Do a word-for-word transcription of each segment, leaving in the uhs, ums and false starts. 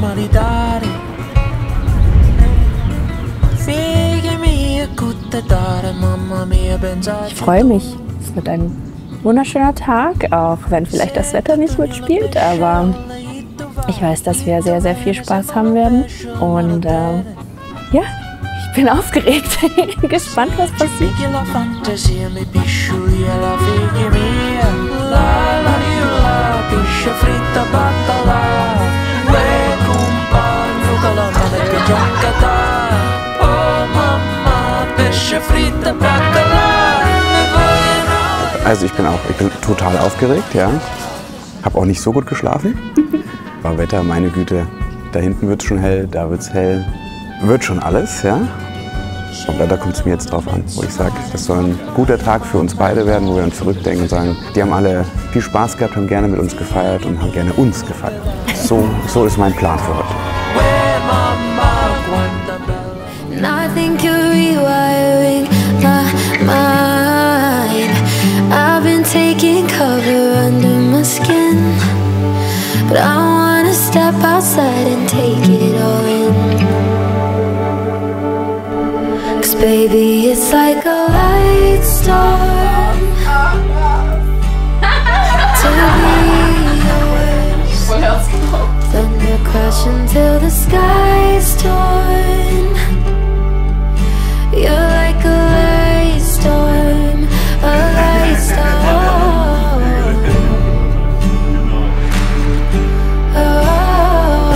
maridare. Ich freue mich. Es wird ein wunderschöner Tag, auch wenn vielleicht das Wetter nicht mitspielt, aber ich weiß, dass wir sehr, sehr viel Spaß haben werden. Und äh, ja, ich bin aufgeregt, gespannt, was passiert. Also ich bin auch, ich bin total aufgeregt, ja. Hab auch nicht so gut geschlafen. Aber Wetter, meine Güte, da hinten wird's schon hell, da wird's hell. Wird schon alles, ja. Und da kommt es mir jetzt drauf an, wo ich sage, das soll ein guter Tag für uns beide werden, wo wir dann zurückdenken und sagen, die haben alle viel Spaß gehabt, haben gerne mit uns gefeiert und haben gerne uns gefeiert. So, so ist mein Plan für heute. Nothing can rewiring my mind. I've been taking cover under my skin, but I wanna step outside and take it all in. 'Cause baby, it's like a light storm to be yours. Thunder crash until the sky's torn. You're like a light storm, a light storm. Oh, oh,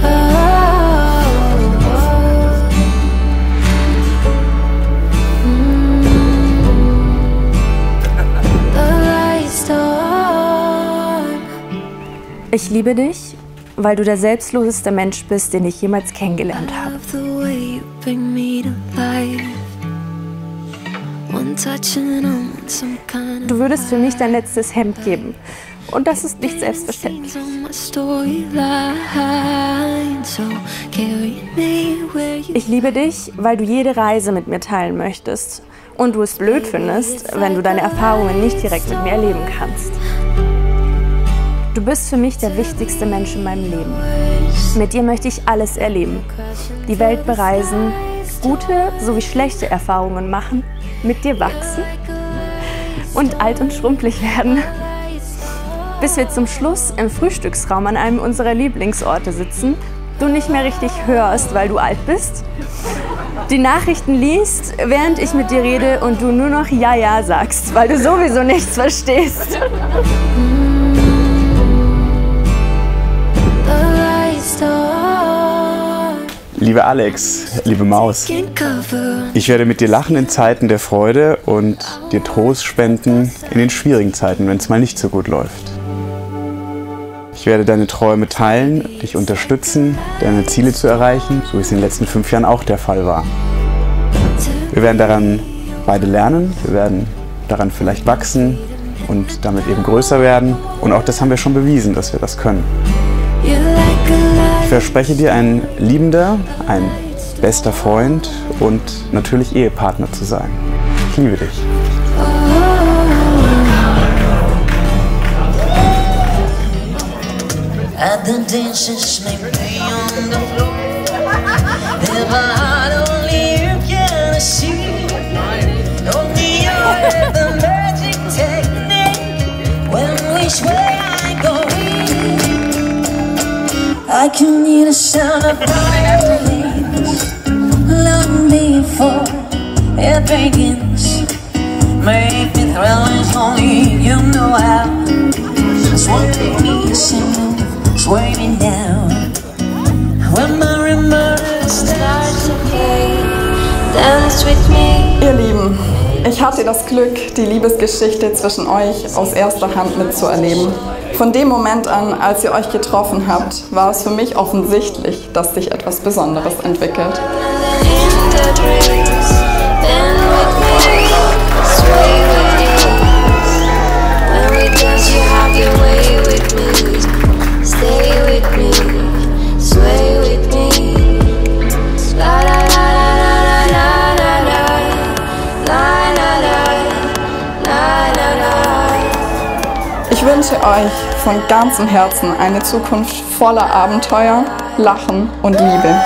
oh. A light storm. Ich liebe dich, weil du der selbstloseste Mensch bist, den ich jemals kennengelernt habe. Du würdest für mich dein letztes Hemd geben. Und das ist nicht selbstverständlich. Ich liebe dich, weil du jede Reise mit mir teilen möchtest. Und du es blöd findest, wenn du deine Erfahrungen nicht direkt mit mir erleben kannst. Du bist für mich der wichtigste Mensch in meinem Leben. Mit dir möchte ich alles erleben. Die Welt bereisen, gute sowie schlechte Erfahrungen machen, mit dir wachsen und alt und schrumpelig werden. Bis wir zum Schluss im Frühstücksraum an einem unserer Lieblingsorte sitzen, du nicht mehr richtig hörst, weil du alt bist, die Nachrichten liest, während ich mit dir rede und du nur noch Ja, Ja sagst, weil du sowieso nichts verstehst. Liebe Alex, liebe Maus, ich werde mit dir lachen in Zeiten der Freude und dir Trost spenden in den schwierigen Zeiten, wenn es mal nicht so gut läuft. Ich werde deine Träume teilen, dich unterstützen, deine Ziele zu erreichen, so wie es in den letzten fünf Jahren auch der Fall war. Wir werden daran beide lernen, wir werden daran vielleicht wachsen und damit eben größer werden. Und auch das haben wir schon bewiesen, dass wir das können. Ich verspreche dir, ein liebender, ein bester Freund und natürlich Ehepartner zu sein. Ich liebe dich. I can hear the sound of violins. Long before it begins, maybe the thrill is only you know how. Swirling me, singing, swirling down. When my remorse starts to play, dance with me. Ihr Lieben, ich hatte das Glück, die Liebesgeschichte zwischen euch aus erster Hand mitzuerleben. Von dem Moment an, als ihr euch getroffen habt, war es für mich offensichtlich, dass sich etwas Besonderes entwickelt. Ich wünsche euch von ganzem Herzen eine Zukunft voller Abenteuer, Lachen und Liebe.